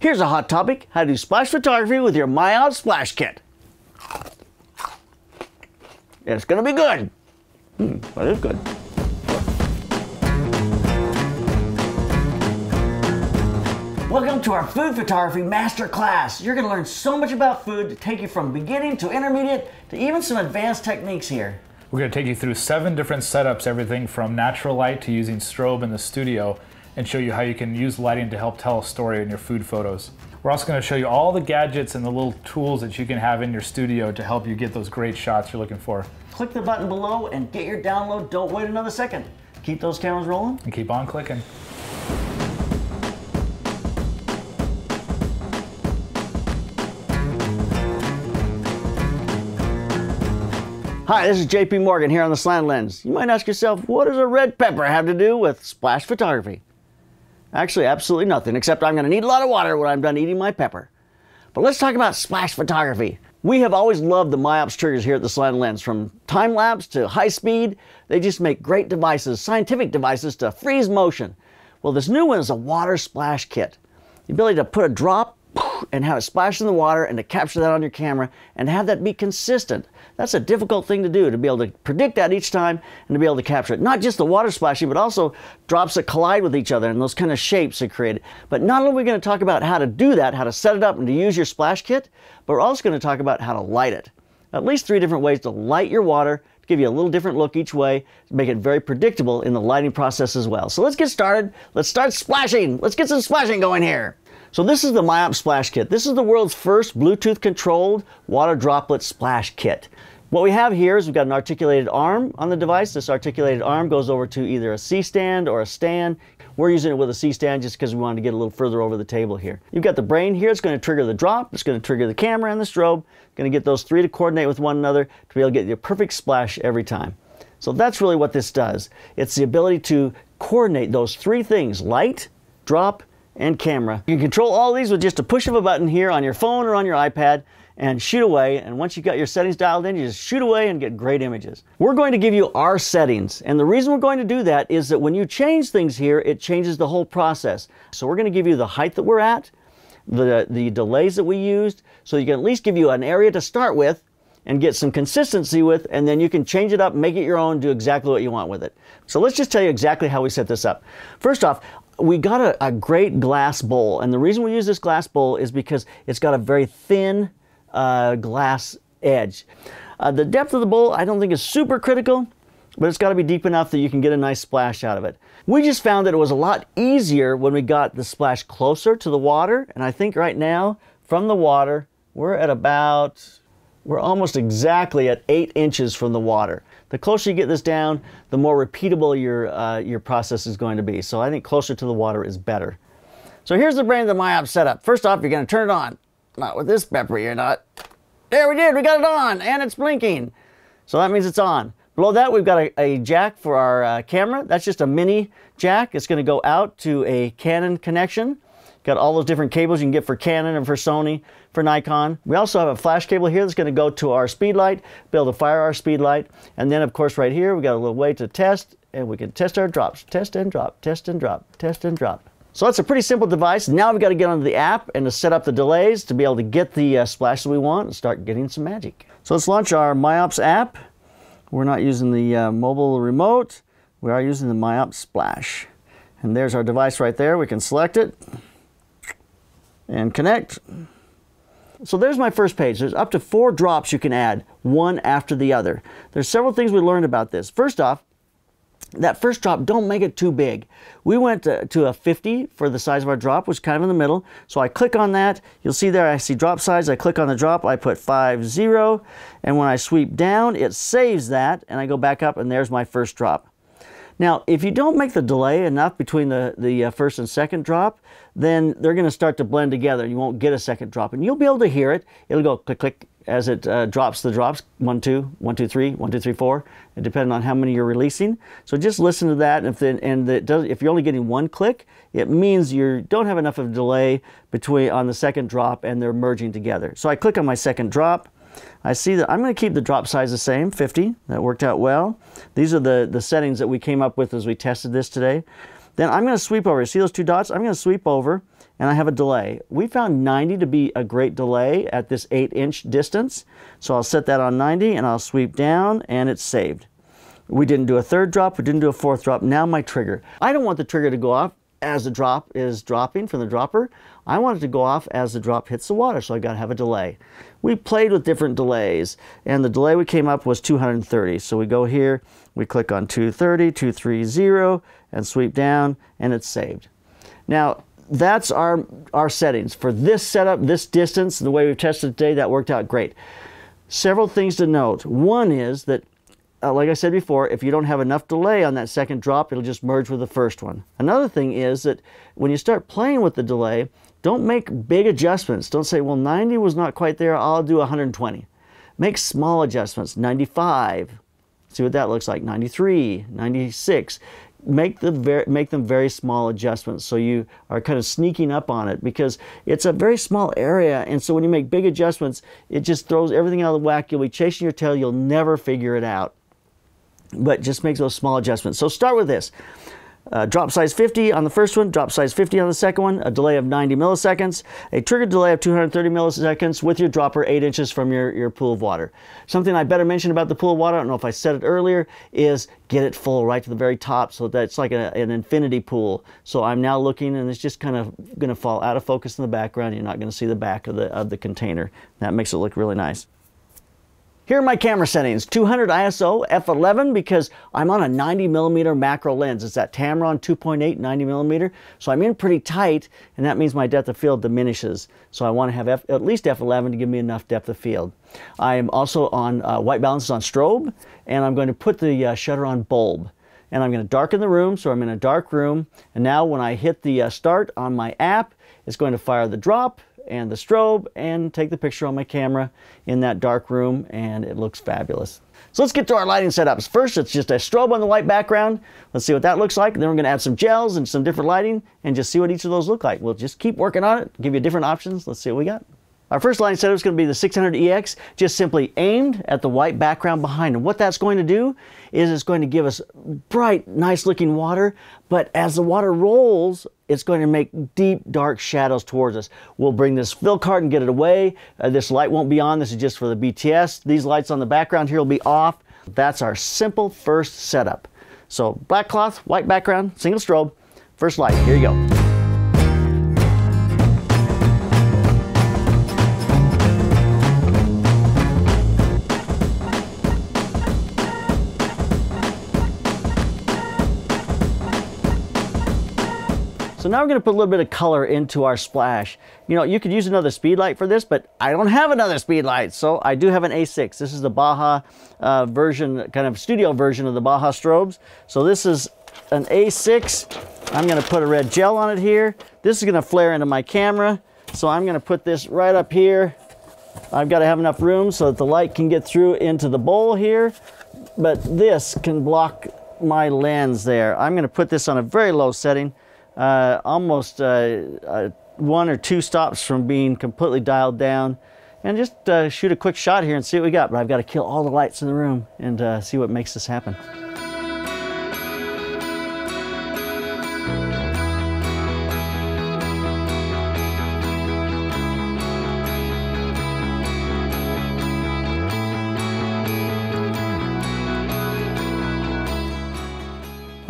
Here's a hot topic: how to do splash photography with your MIOPS Splash Kit. It's gonna be good. That is good. Welcome to our food photography master class. You're gonna learn so much about food to take you from beginning to intermediate to even some advanced techniques here. We're gonna take you through 7 different setups, everything from natural light to using strobe in the studio, and show you how you can use lighting to help tell a story in your food photos. We're also gonna show you all the gadgets and the little tools that you can have in your studio to help you get those great shots you're looking for. Click the button below and get your download. Don't wait another second. Keep those cameras rolling. And keep on clicking. Hi, this is JP Morgan here on The Slanted Lens. You might ask yourself, what does a red pepper have to do with splash photography? Actually, absolutely nothing, except I'm gonna need a lot of water when I'm done eating my pepper. But let's talk about splash photography. We have always loved the MIOPS triggers here at The Slanted Lens. From time lapse to high speed, they just make great devices, scientific devices to freeze motion. Well, this new one is a water splash kit. The ability to put a drop and have it splash in the water and to capture that on your camera and have that be consistent. That's a difficult thing to do, to be able to predict that each time and to be able to capture it. Not just the water splashing, but also drops that collide with each other and those kind of shapes are created. But not only are we going to talk about how to do that, how to set it up and to use your splash kit, but we're also going to talk about how to light it. At least 3 different ways to light your water, to give you a little different look each way, to make it very predictable in the lighting process as well. So let's get started. Let's start splashing. Let's get some splashing going here. So this is the MIOPS Splash Kit. This is the world's first Bluetooth-controlled water droplet splash kit. What we have here is we've got an articulated arm on the device. This articulated arm goes over to either a C-stand or a stand. We're using it with a C-stand just because we wanted to get a little further over the table here. You've got the brain here. It's going to trigger the drop. It's going to trigger the camera and the strobe. Going to get those 3 to coordinate with one another to be able to get your perfect splash every time. So that's really what this does. It's the ability to coordinate those 3 things: light, drop, and camera. You can control all these with just a push of a button here on your phone or on your iPad and shoot away. And once you've got your settings dialed in, you just shoot away and get great images. We're going to give you our settings. And the reason we're going to do that is that when you change things here, it changes the whole process. So we're going to give you the height that we're at, the delays that we used, so you can at least give you an area to start with and get some consistency with, and then you can change it up, make it your own, do exactly what you want with it. So let's just tell you exactly how we set this up. First off, we got a great glass bowl, and the reason we use this glass bowl is because it's got a very thin glass edge. The depth of the bowl I don't think is super critical, but it's got to be deep enough that you can get a nice splash out of it. We just found that it was a lot easier when we got the splash closer to the water, and I think right now from the water we're at about, we're almost exactly at 8 inches from the water. The closer you get this down, the more repeatable your process is going to be. So I think closer to the water is better. So here's the brain of the MIOPS setup. First off, you're going to turn it on. Not with this pepper, you're not. There we did, we got it on, and it's blinking. So that means it's on. Below that, we've got a jack for our camera. That's just a mini jack. It's going to go out to a Canon connection. Got all those different cables you can get for Canon and for Sony, for Nikon. We also have a flash cable here that's going to go to our speed light, be able to fire our speed light. And then, of course, right here, we got a little way to test, and we can test our drops. Test and drop, test and drop, test and drop. So that's a pretty simple device. Now we've got to get onto the app and to set up the delays to be able to get the splash that we want and start getting some magic. So let's launch our MIOPS app. We're not using the mobile remote. We are using the MIOPS Splash. And there's our device right there. We can select it and connect. So there's my first page. There's up to 4 drops you can add, one after the other. There's several things we learned about this. First off, that first drop, don't make it too big. We went to a 50 for the size of our drop, which is kind of in the middle. So I click on that. You'll see there I see drop size. I click on the drop. I put 50. And when I sweep down, it saves that. And I go back up, and there's my first drop. Now, if you don't make the delay enough between the first and second drop, then they're going to start to blend together. You won't get a second drop, and you'll be able to hear it. It'll go click, click as it drops the drops. 1, 2, 1, 2, 3, 1, 2, 3, 4, depending on how many you're releasing. So just listen to that, and if you're only getting one click, it means you don't have enough of delay between on the second drop, and they're merging together. So I click on my second drop. I see that I'm going to keep the drop size the same, 50. That worked out well. These are the settings that we came up with as we tested this today. Then I'm going to sweep over. See those 2 dots? I'm going to sweep over, and I have a delay. We found 90 to be a great delay at this 8-inch distance. So I'll set that on 90 and I'll sweep down and it's saved. We didn't do a third drop, we didn't do a fourth drop. Now my trigger. I don't want the trigger to go off as the drop is dropping from the dropper. I want it to go off as the drop hits the water, so I gotta have a delay. We played with different delays, and the delay we came up was 230. So we go here, we click on 230, 230, and sweep down, and it's saved. Now, that's our settings. For this setup, this distance, the way we've tested today, that worked out great. Several things to note. One is that like I said before, if you don't have enough delay on that second drop, it'll just merge with the first one. Another thing is that when you start playing with the delay, don't make big adjustments. Don't say, well, 90 was not quite there, I'll do 120. Make small adjustments, 95. See what that looks like, 93, 96. Make them very small adjustments, so you are kind of sneaking up on it, because it's a very small area, and so when you make big adjustments, it just throws everything out of whack. You'll be chasing your tail, you'll never figure it out. But just make those small adjustments. So start with this. Drop size 50 on the first one, drop size 50 on the second one, a delay of 90 milliseconds, a trigger delay of 230 milliseconds with your dropper 8 inches from your pool of water. Something I better mention about the pool of water, I don't know if I said it earlier, is get it full right to the very top, so that's like an infinity pool. So I'm now looking and it's just kind of going to fall out of focus in the background. You're not going to see the back of the container. That makes it look really nice. Here are my camera settings, 200 ISO f/11 because I'm on a 90mm macro lens. It's that Tamron 2.8 90mm, so I'm in pretty tight, and that means my depth of field diminishes. So I want to have at least f/11 to give me enough depth of field. I am also on white balance on strobe, and I'm going to put the shutter on bulb. And I'm going to darken the room, so I'm in a dark room. And now when I hit the start on my app, it's going to fire the drop and the strobe and take the picture on my camera in that dark room, and it looks fabulous. So let's get to our lighting setups. First, it's just a strobe on the white background. Let's see what that looks like. Then we're gonna add some gels and some different lighting and just see what each of those look like. We'll just keep working on it, give you different options. Let's see what we got. Our first lighting setup is going to be the 600EX, just simply aimed at the white background behind. And what that's going to do is it's going to give us bright, nice looking water, but as the water rolls, it's going to make deep, dark shadows towards us. We'll bring this fill cart and get it away. This light won't be on. This is just for the BTS. These lights on the background here will be off. That's our simple first setup. So black cloth, white background, single strobe, first light. Here you go. So now we're going to put a little bit of color into our splash. You know, you could use another speed light for this, but I don't have another speed light, so I do have an A6. This is the Baja version, kind of studio version of the Baja strobes. So this is an A6. I'm going to put a red gel on it here. This is going to flare into my camera, so I'm going to put this right up here. I've got to have enough room so that the light can get through into the bowl here, but this can block my lens there. I'm going to put this on a very low setting. Almost one or two stops from being completely dialed down, and just shoot a quick shot here and see what we got. But I've got to kill all the lights in the room and see what makes this happen.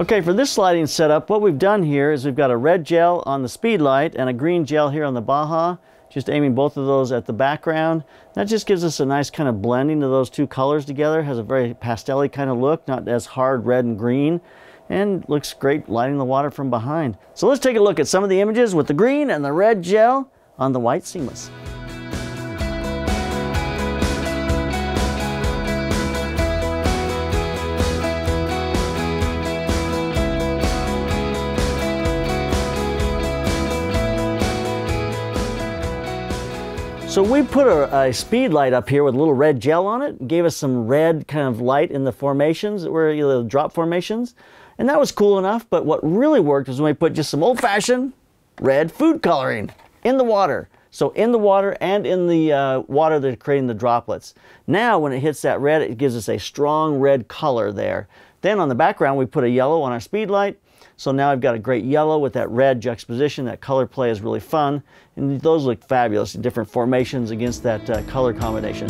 Okay, for this lighting setup, what we've done here is we've got a red gel on the speed light and a green gel here on the Baja, just aiming both of those at the background. That just gives us a nice kind of blending of those two colors together. Has a very pastel-y kind of look, not as hard red and green, and looks great lighting the water from behind. So let's take a look at some of the images with the green and the red gel on the white seamless. So we put a speed light up here with a little red gel on it, gave us some red kind of light in the formations that were the drop formations, and that was cool enough, but what really worked was when we put just some old-fashioned red food coloring in the water. So in the water and in the water that's creating the droplets. Now when it hits that red, it gives us a strong red color there. Then on the background we put a yellow on our speed light, So now I've got a great yellow with that red juxtaposition. That color play is really fun, and those look fabulous in different formations against that color combination.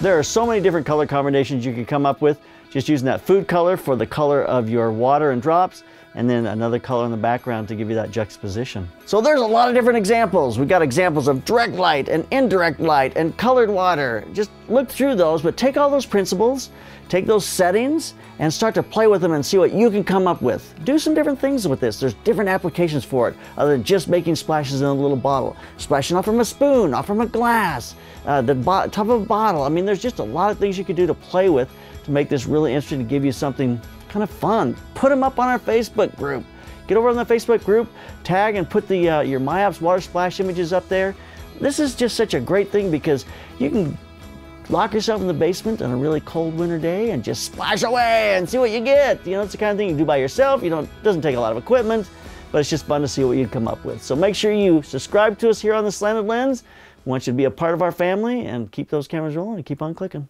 There are so many different color combinations you can come up with, just using that food color for the color of your water and drops, and then another color in the background to give you that juxtaposition. So there's a lot of different examples. We've got examples of direct light and indirect light and colored water. Just look through those, but take all those principles, take those settings, and start to play with them and see what you can come up with. Do some different things with this. There's different applications for it, other than just making splashes in a little bottle. Splashing off from a spoon, off from a glass, the top of a bottle. I mean, there's just a lot of things you could do to play with to make this really interesting, to give you something kind of fun. Put them up on our Facebook group. Get over on the Facebook group, tag and put the your MIOPS water splash images up there. This is just such a great thing because you can lock yourself in the basement on a really cold winter day and just splash away and see what you get. You know, it's the kind of thing you do by yourself. You don't, it doesn't take a lot of equipment, but it's just fun to see what you come up with. So make sure you subscribe to us here on The Slanted Lens. We want you to be a part of our family and keep those cameras rolling and keep on clicking.